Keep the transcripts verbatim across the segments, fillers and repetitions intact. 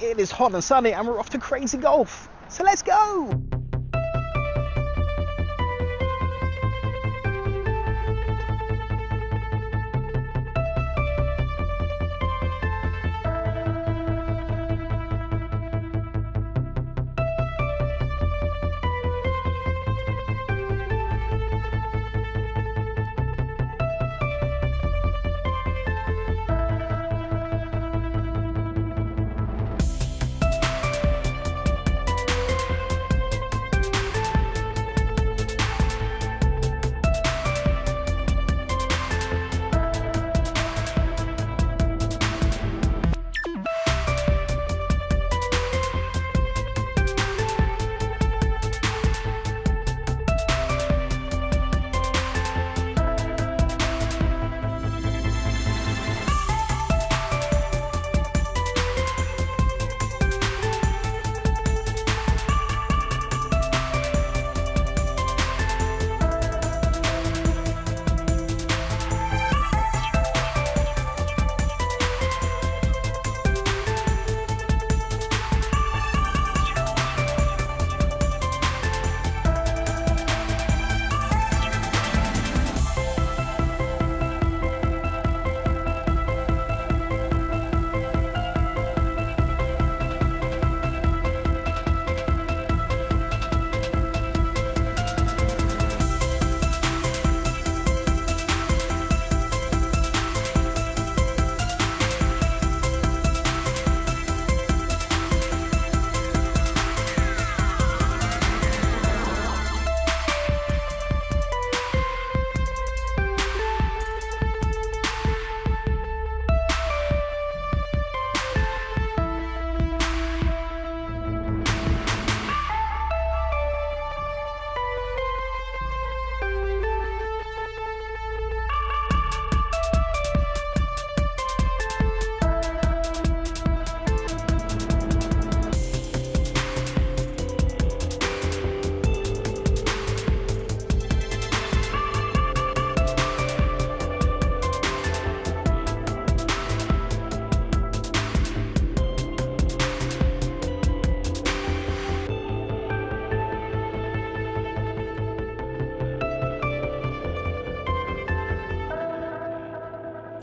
It is hot and sunny and we're off to Crazy Golf, so let's go!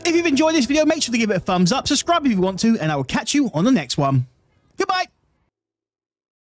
If you've enjoyed this video, make sure to give it a thumbs up, subscribe if you want to, and I will catch you on the next one. Goodbye!